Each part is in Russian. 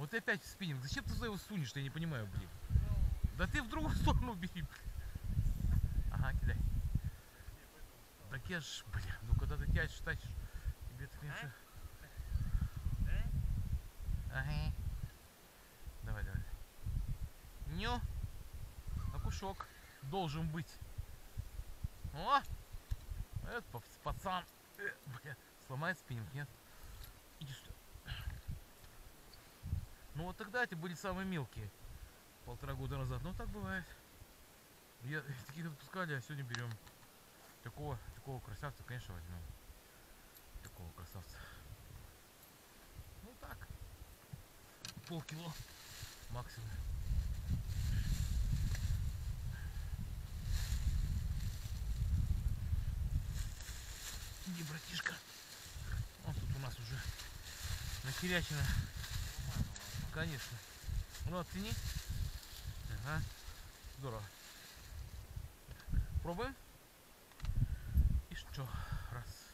Вот опять спиннинг. Зачем ты за его сунешь? Я не понимаю, блин. Да ты в другую сторону бери, блин. Ага, кидай. Так я ж, блин, ну когда ты тянешь, тащишь, тебе это, конечно... Ага. Давай, давай. Ню. Окушок должен быть. О! Это пацан. Блин, сломает спиннинг, нет? Иди сюда. Ну вот тогда эти были самые мелкие. 1,5 года назад. Ну так бывает. Я таких отпускали, а сегодня берем такого красавца, конечно, возьмем. Такого красавца. Ну так. 0,5 кило максимум. Иди, братишка. Он тут у нас уже нахерячено. Конечно. Ну оцени. Ага. Здорово. Пробуем. И что? Раз.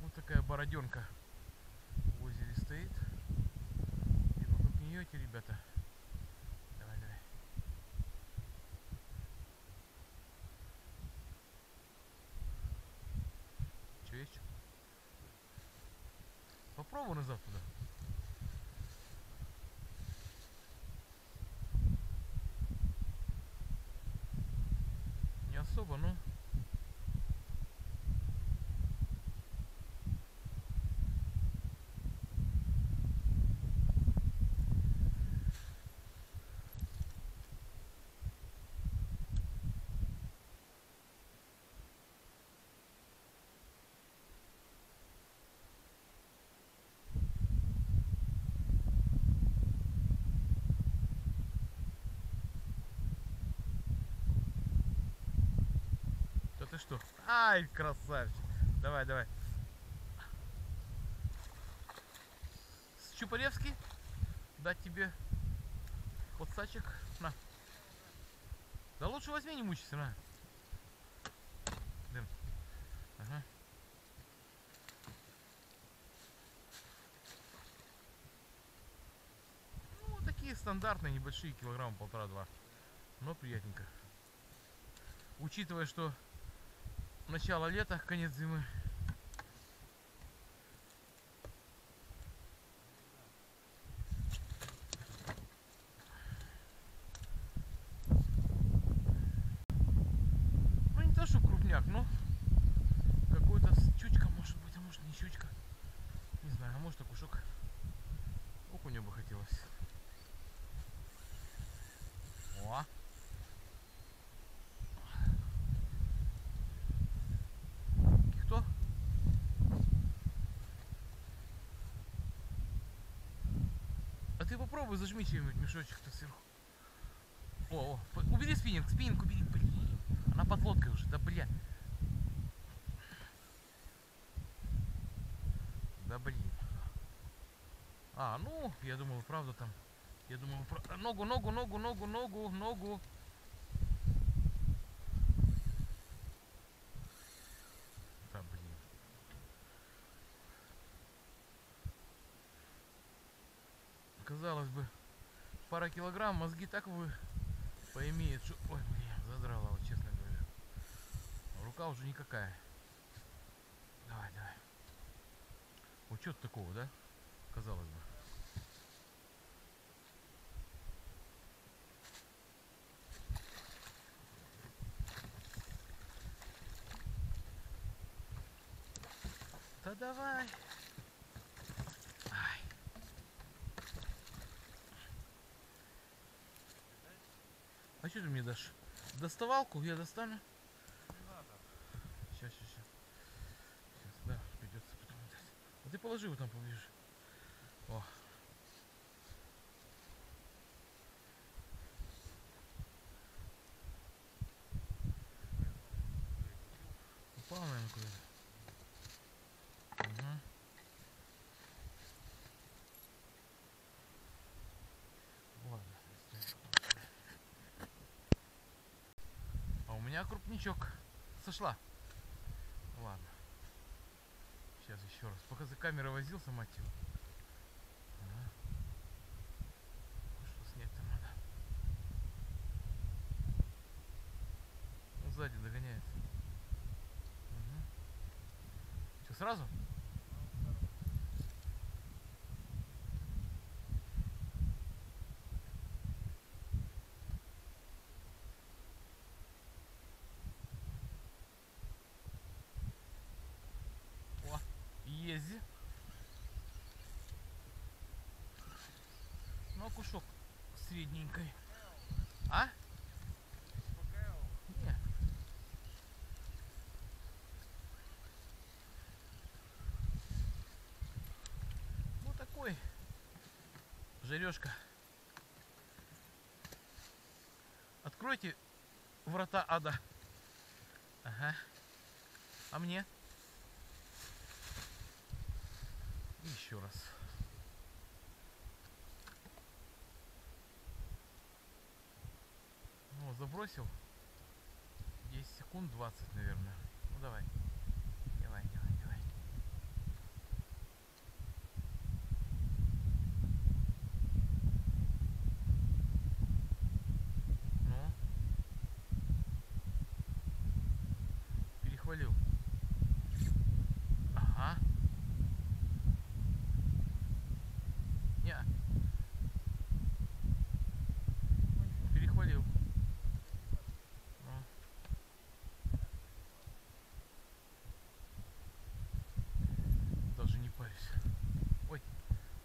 Вот такая бороденка в озере стоит. И вокруг нее эти ребята. Давай, давай. Что есть? Попробуй назад туда. Не особо, но... Ты что? Ай, красавчик. Давай, давай. Щупалевский, дать тебе подсачек. На. Да лучше возьми, не мучайся, на. Дым. Ага. Ну, такие стандартные, небольшие, 1,5-2 килограмма. Но приятненько. Учитывая, что начало лета, конец зимы. Ну не то, что крупняк, но какой-то щучка может быть, а может не щучка. Не знаю, а может окушок. Окуня бы хотелось. О! Ты попробуй зажми чем-нибудь мешочек-то сверху. О, о, убери спиннинг, спиннинг убери, блин. Она под лодкой уже, да бля. Да блин. А, ну, я думал, правда там. Я думал, правда. Ногу, ногу, ногу, ногу, ногу, ногу. Да блин. Казалось бы, 1,5 килограмм, мозги так вы поимеют, что... Ой, блин, задрала, вот честно говоря. Рука уже никакая. Давай, давай. Учет такого, да? Казалось бы. Да давай. А что ты мне дашь? Доставалку я достану. Не надо. Сейчас, да, придется потом дать. А ты положи его там поближе. О. Упал, наверное, куда-то. Угу. У меня крупничок сошла. Ладно. Сейчас еще раз. Пока за камерой возился, мать его. Что снять-то надо? Он сзади догоняет. Угу. Что, сразу? Езди. Ну, а кушок средненькой. А? Нет. Вот такой жарешка. Откройте врата ада. Ага. А мне? Еще раз. Ну, забросил. 10 секунд 20, наверное. Ну, давай. Давай, давай, давай. Ну. Перехвалил. Ага. Перехвалил. Даже не парюсь. Ой,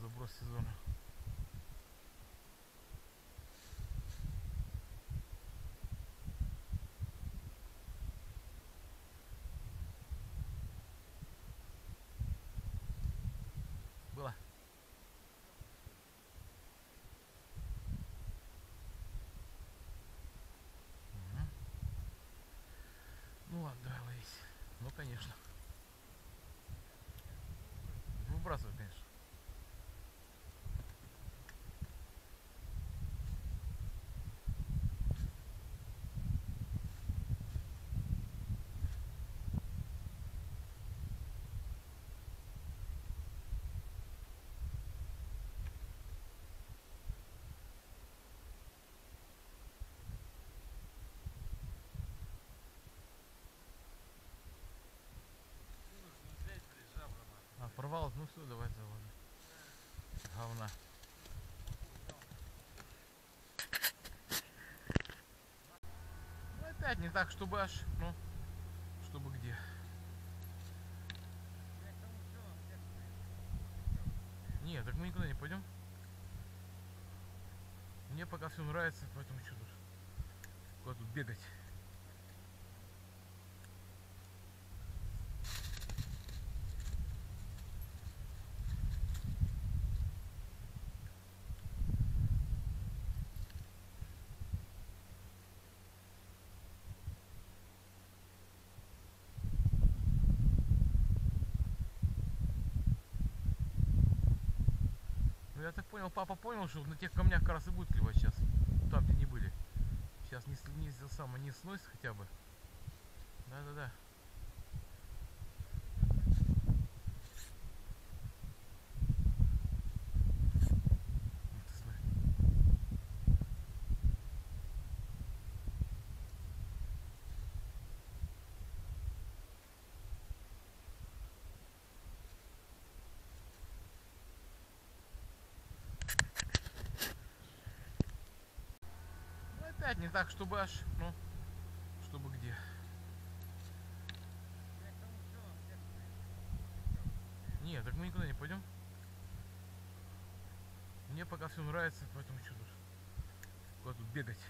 заброс сезона. Было. Ну ладно, давай ловись. Ну конечно. Выбрасывай, конечно. Порвалось, ну все, давай заводим. Говна. Ну опять не так, чтобы аж, ну, чтобы где. Не, так мы никуда не пойдем. Мне пока все нравится, поэтому что тут, куда тут бегать. Я так понял, папа понял, что на тех камнях как раз и будет клевать сейчас. Там, где не были. Сейчас не сносит хотя бы. Да-да-да. Опять не так, чтобы аж, ну, чтобы где. Не, так мы никуда не пойдем. Мне пока все нравится, поэтому что тут, куда тут бегать.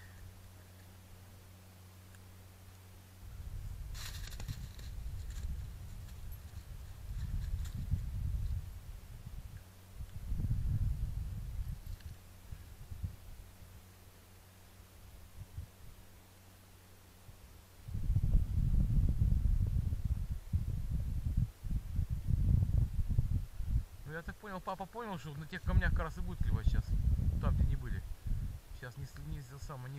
Я так понял, папа понял, что на тех камнях как раз и будет клевать сейчас. Там, где не были. Сейчас не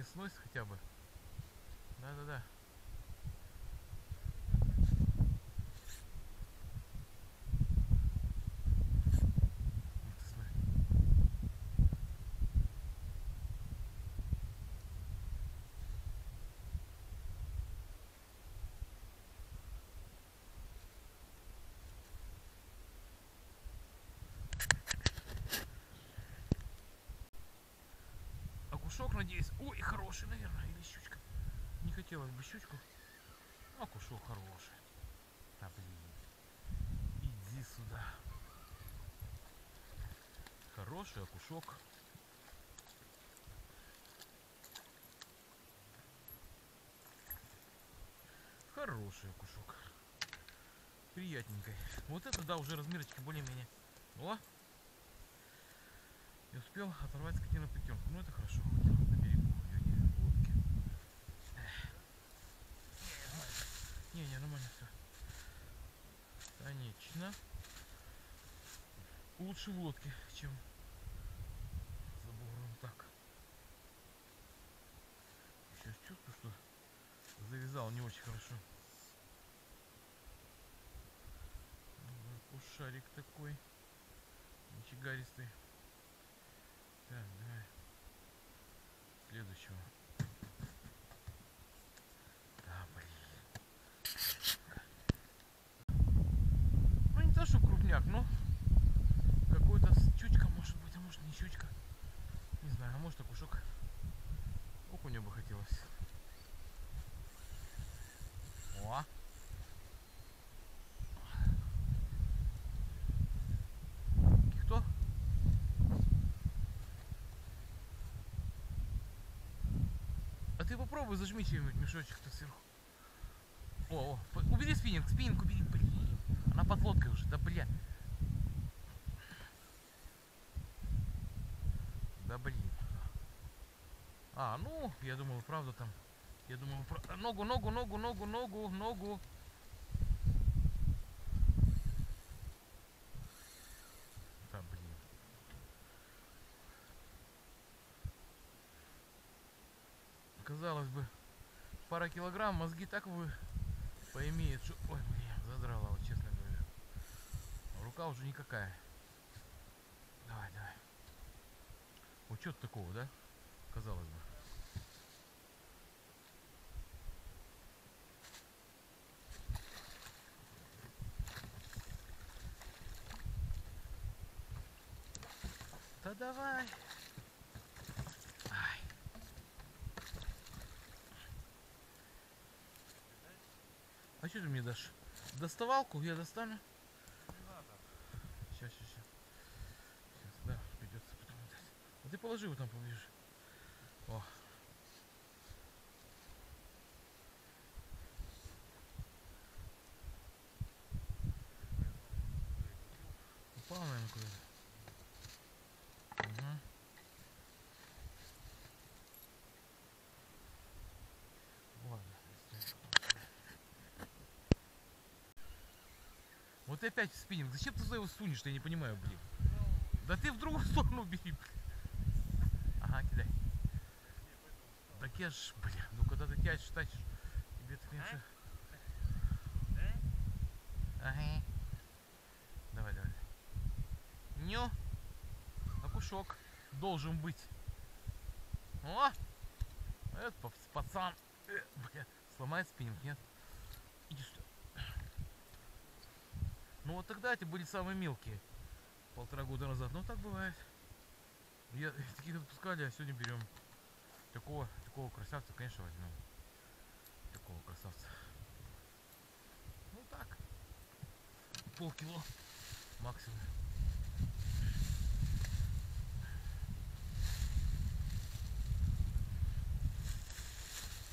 сносит хотя бы. Да-да-да. надеюсь. Ой, хороший, наверное, или щучка. Не хотелось бы щучку. А кушал хороший. Да блин. Иди сюда. Хороший окушок. Хороший окушок. Приятненький. Вот это, да, уже размерочки более-менее. О! Я успел оторвать скотину пятерку. Ну это хорошо. На берегу ее не в лодке. Не, нормально все. Конечно. Лучше в лодке, чем за бугром так. Сейчас чувствую, что завязал не очень хорошо. Шарик такой ничигаристый. Так, давай следующего. Да, блин. Ну не то, что крупняк, но какой-то щучка может быть, а может не щучка. Не знаю, а может окушок. Окуня бы хотелось. О! Ты попробуй зажми чем-нибудь мешочек-то сверху. О, убери спиннинг, убери, блин. Она под лодкой уже, да бля. Да блин. А, ну, я думал, правда там. Я думал, правда. Ногу. Да блин. Казалось бы, пара килограмм, мозги так вы поимеют, что... Ой, блин, задрала, вот честно говоря. Рука уже никакая. Давай, давай. Учет такого, да? Казалось бы. Да давай. А что ты мне дашь? Доставалку я достану. Сейчас, да, придется потом дать. А ты положи его там поближе. О. Упал, наверное, куда-то. Угу. Вот и опять спиннинг. Зачем ты за его сунешь? Я не понимаю, блин. Да ты в другую сторону бери. Ага, кидай. Так я ж, блин, ну когда ты тянешь, тащишь, тебе так меньше. Ага. Давай, давай. Ню. Окушок должен быть. О! Этот пацан. Блин, сломает спиннинг, нет? Иди сюда. Ну вот тогда эти были самые мелкие, 1,5 года назад. Ну так бывает. Я таких отпускали, а сегодня берем такого красавца, конечно, возьмем. Такого красавца. Ну так. 0,5 кило максимум.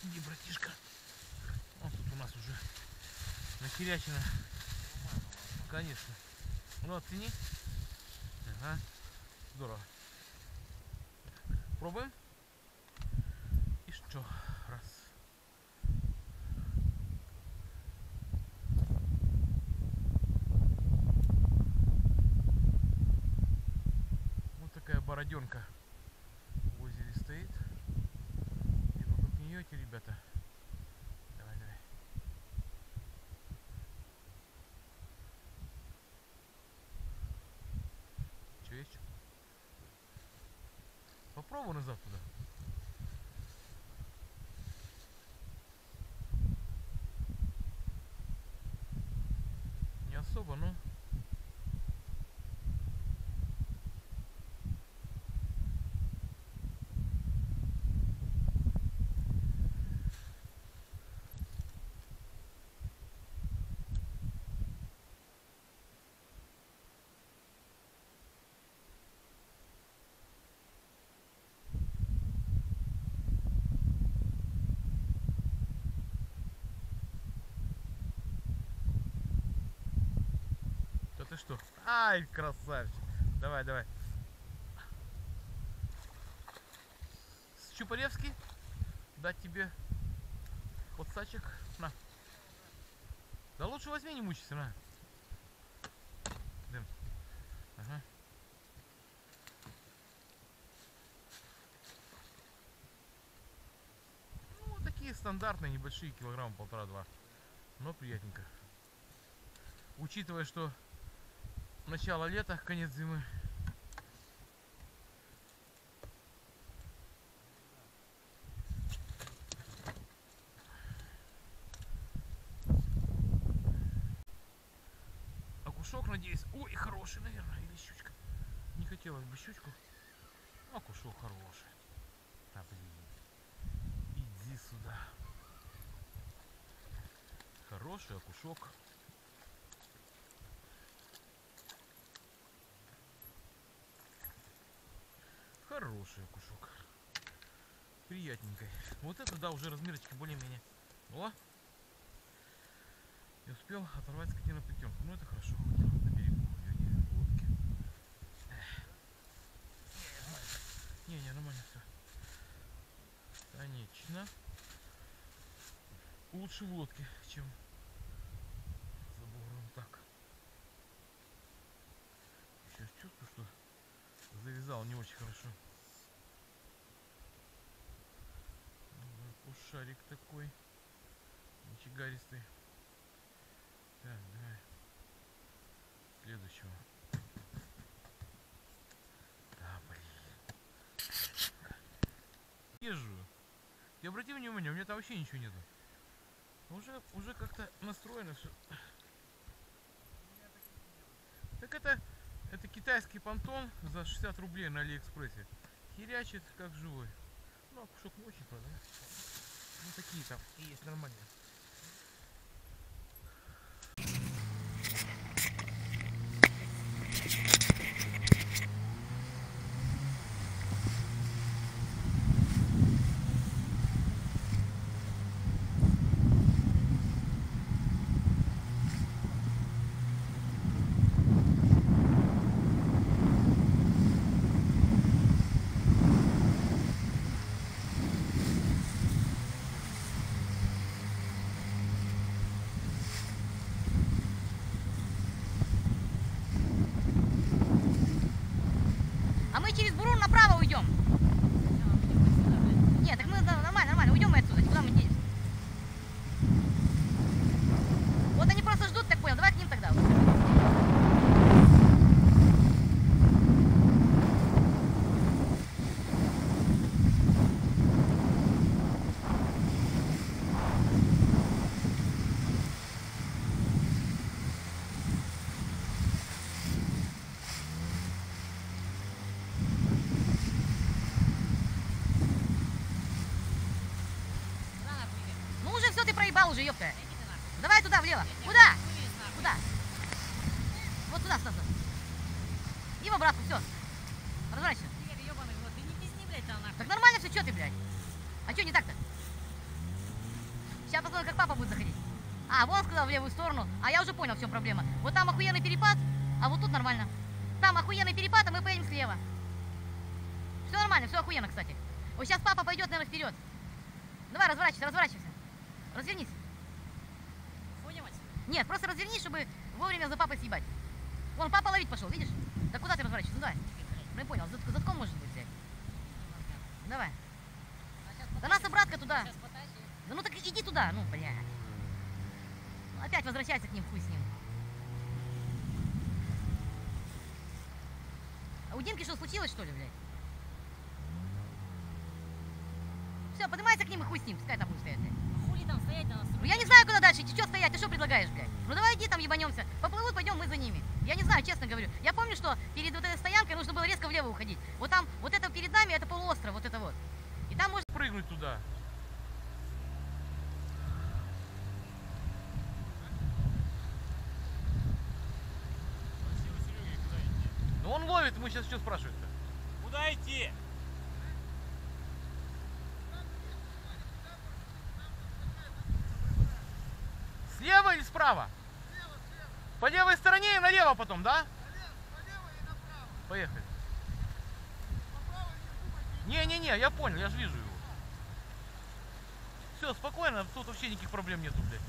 Иди, братишка. Он тут у нас уже нахерячено. Конечно. Ну, оцени. Ага. Здорово. Пробуем. И что? Раз. Вот такая бороденка в озере стоит. И вокруг нее эти ребята. Попробуй назад туда. Не особо, но... ты что? Ай, красавчик. Давай, давай. Щупаревский, дать тебе подсачек. На. Да лучше возьми, не мучайся, на. Дым. Ага. Ну, такие стандартные, небольшие, килограмма 1,5-2. Но приятненько. Учитывая, что начало лета, конец зимы. Окушок, надеюсь. Ой, хороший, наверное, или щучка. Не хотелось бы щучку. Окушок хороший. А, блин. Иди сюда. Хороший окушок. Хороший окушок. Приятненький. Вот это, да, уже размерочки более-менее. О! И успел оторвать скотину плетенку. Ну это хорошо. На берегу у нее нет лодки. Не, нормально все. Конечно. Лучше в лодке, чем за бугром так. Сейчас чувствую, что завязал не очень хорошо. Кушарик такой. Ничигаристый. Так, давай. Следующего. Да, блин. Езжу. Ты обрати внимание, у меня там вообще ничего нету. Уже как-то настроено все. Так это китайский понтон за 60 рублей на Алиэкспрессе. Херячит как живой. Ну, окушок не очень, правда. Ну, такие там и есть нормальные. Уже, ёпта. Давай туда, влево. Куда? Куда? Вот туда, Стас. И в обратку, все. Разворачивай. Так нормально все, что ты, блядь? А что не так-то? Сейчас посмотрим, как папа будет заходить. А, вон сказал в левую сторону. А я уже понял, в чем проблема. Вот там охуенный перепад, а вот тут нормально. Там охуенный перепад, а мы поедем слева. Все нормально, все охуенно, кстати. Вот сейчас папа пойдет, наверное, вперед. Давай, разворачивайся, разворачивайся. Развернись. Понимать? Нет, просто развернись, чтобы вовремя за папой съебать. Вон, папа ловить пошел, видишь? Да куда ты разворачиваешься? Ну давай. Я понял, затком может быть взять. Давай. Да нас обратно туда. Да ну так иди туда, ну, бля. Опять возвращайся к ним, хуй с ним. А у Димки что, случилось, что ли, блядь? Все, поднимайся к ним и хуй с ним, пускай там будет стоять, блядь. Там стоять, да, ну, я не знаю, куда дальше, что стоять, ты что предлагаешь, блядь? Ну давай иди там ебанемся, поплывут, пойдем мы за ними. Я не знаю, честно говорю. Я помню, что перед вот этой стоянкой нужно было резко влево уходить. Вот там, вот это перед нами, это полуостров, вот это вот. И там можно прыгнуть туда. Ну он ловит, мы сейчас что спрашивает-то? Куда идти? Слева или справа? Слева, слева. По левой стороне и налево потом, да? Налево и направо. Поехали. Не-не-не, я понял, я же вижу его. Все, спокойно, тут вообще никаких проблем нету, блядь.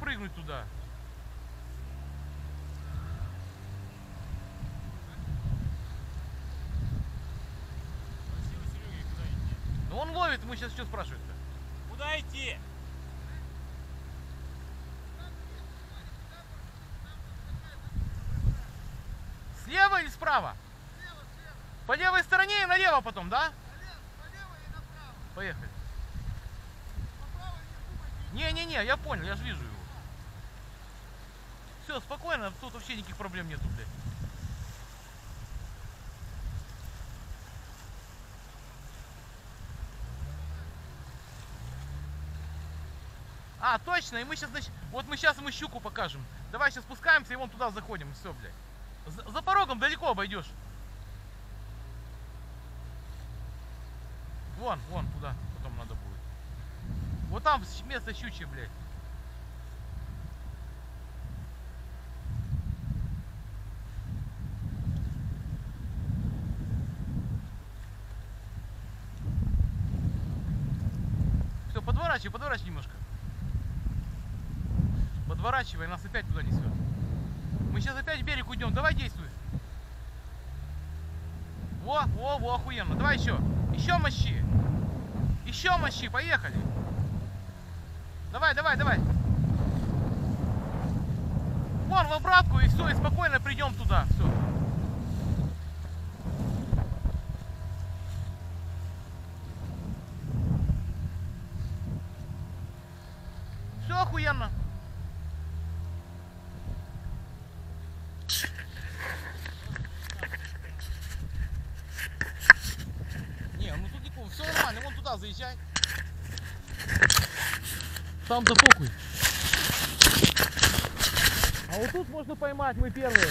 Прыгнуть туда. Ну он ловит, мы сейчас что спрашивает-то? Куда идти? Слева или справа? Слева, слева. По левой стороне и налево потом, да? Налево и направо. Поехали. Не-не-не, я понял, я же вижу его. Все, спокойно, тут вообще никаких проблем нету, блядь. А, точно, и мы сейчас, значит, вот мы сейчас ему щуку покажем. Давай сейчас спускаемся и вон туда заходим, все, блядь. За порогом далеко обойдешь. Вон, вон, туда потом надо будет. Вот там место щучье, блядь. Все, подворачивай, подворачивай немножко. Подворачивай, нас опять туда несет. Мы сейчас опять к берегу идем, давай действуй. Во, во, во, охуенно. Давай еще. Еще мощи. Еще мощи, поехали. Давай, давай, давай. Вон в обратку и все, и спокойно придем туда. Все. Все охуенно. Заезжай. Там-то похуй. А вот тут можно поймать, мы первые.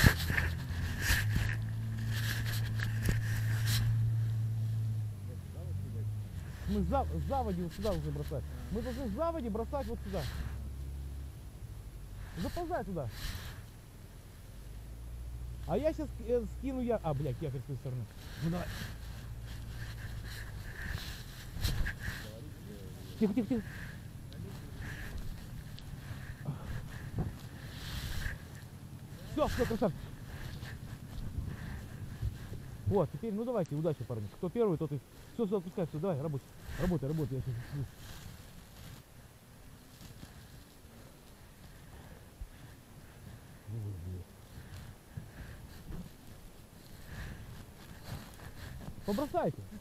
Мы с заводи вот сюда должны бросать. Мы должны с заводи бросать вот сюда. Заползай туда. А я сейчас скину я... А, блядь, я с той стороны. Ну давай. Тихо, тихо, тихо. Все, все, красавчик. Вот, теперь, ну давайте, удачи, парни. Кто первый, тот и... Все, все, отпускай, все, давай, работай. Работай, работай. Побросайте.